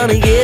gonna get